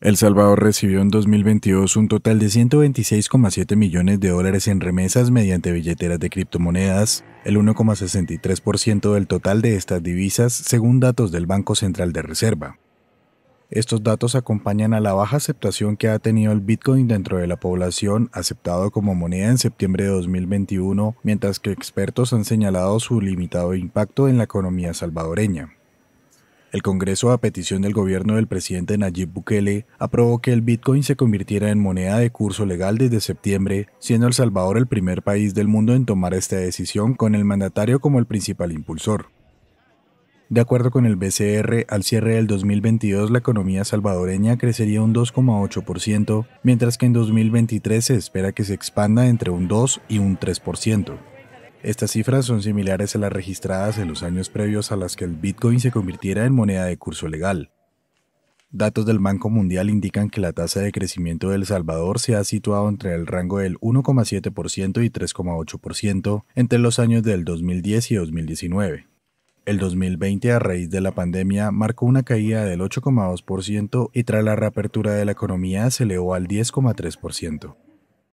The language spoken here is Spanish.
El Salvador recibió en 2022 un total de 126,7 millones de dólares en remesas mediante billeteras de criptomonedas, el 1,63% del total de estas divisas, según datos del Banco Central de Reserva. Estos datos acompañan a la baja aceptación que ha tenido el Bitcoin dentro de la población, aceptado como moneda en septiembre de 2021, mientras que expertos han señalado su limitado impacto en la economía salvadoreña. El Congreso, a petición del gobierno del presidente Nayib Bukele, aprobó que el Bitcoin se convirtiera en moneda de curso legal desde septiembre, siendo El Salvador el primer país del mundo en tomar esta decisión, con el mandatario como el principal impulsor. De acuerdo con el BCR, al cierre del 2022 la economía salvadoreña crecería un 2,8%, mientras que en 2023 se espera que se expanda entre un 2 y un 3%. Estas cifras son similares a las registradas en los años previos a las que el Bitcoin se convirtiera en moneda de curso legal. Datos del Banco Mundial indican que la tasa de crecimiento de El Salvador se ha situado entre el rango del 1,7% y 3,8% entre los años del 2010 y 2019. El 2020, a raíz de la pandemia, marcó una caída del 8,2% y tras la reapertura de la economía se elevó al 10,3%.